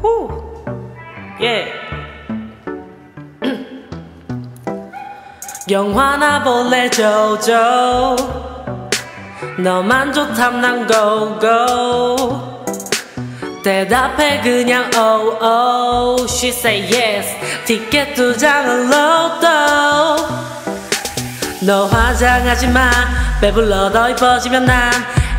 후! 예! 영화나 볼래 조조 너만 좋담 난 고고 대답해 그냥 oh oh She say yes 티켓 두 장은 로또 너 화장하지마 배불러 더 이뻐지면 난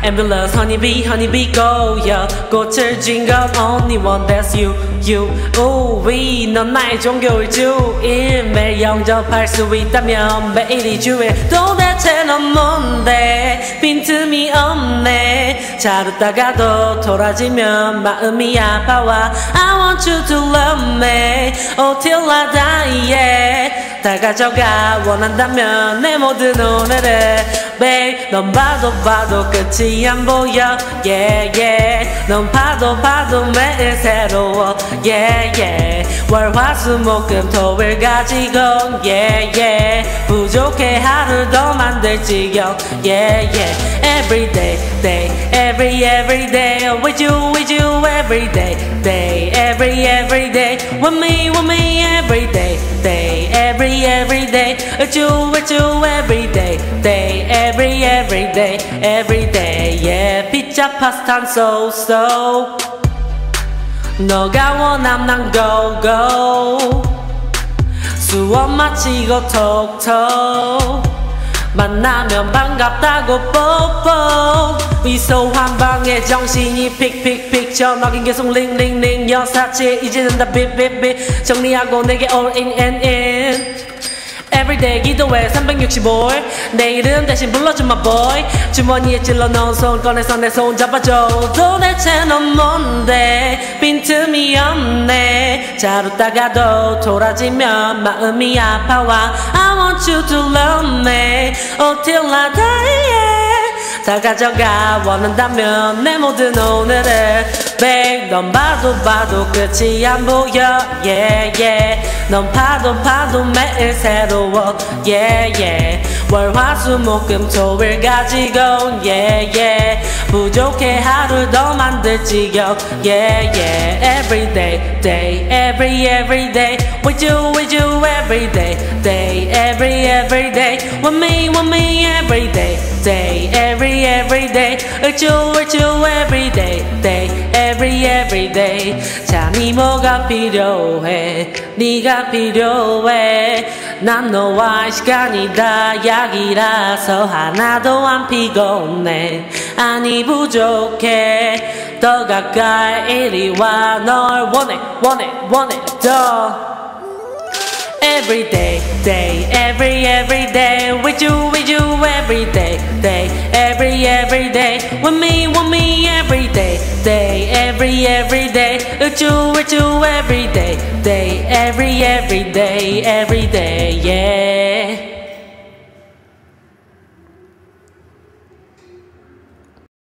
Ambulance honeybee honeybee go yeah 꽃을 쥔 건 only one that's you you ooh we 넌 나의 종교일 주일 매일 영접할 수 있다면 매일이 주일 도대체 넌 뭔데 빈틈이 없네 잘 웃다가도 돌아지면 마음이 아파와 I want you to love me oh till I die yeah 다 가져가 원한다면 내 모든 오늘을 babe 넌 봐도 끝이 안 보여 yeah yeah 넌 봐도 매일 새로워 yeah yeah 월화수목금토일 가지고 yeah yeah 부족해 하루 더 만들 지경 yeah yeah everyday day everyday with you everyday everyday with me everyday everyday with you everyday everyday yeah pizza pasta and so 너가 원함 난 go 수업 마치고 톡톡 만나면 반갑다고 뽀뽀 미소한 방에 정신이 픽픽픽 전화기 계속 링링링 여사치 이제는 다 빗빗빗 정리하고 내게 all in and in Everyday 기도해 365일 내 이름 대신 불러준 my boy 주머니에 찔러 넣은 손 꺼내서 내 손 잡아줘 도대체 넌 뭔데 빈틈이 없네 잘 웃다가도 돌아지면 마음이 아파와 I want you to love me oh till I die yeah. 다 가져가 원한다면 내 모든 오늘을 babe 넌 봐도 끝이 안 보여 yeah yeah 넌 봐도 매일 새로워 yeah yeah 월화수목금토일 가지고 yeah yeah 부족해 하루 더 만들 지경 yeah yeah everyday everyday with you everyday everyday with me everyday everyday with you everyday everyday 잠이 뭐가 필요해 네가 필요해 난 너와의 시간이 다약이라서 하나도 안 피곤해 아니 부족해 더 가까이 이리 와 널 원해 더 Everyday everyday with you everyday everyday with me everyday everyday with you everyday everyday yeah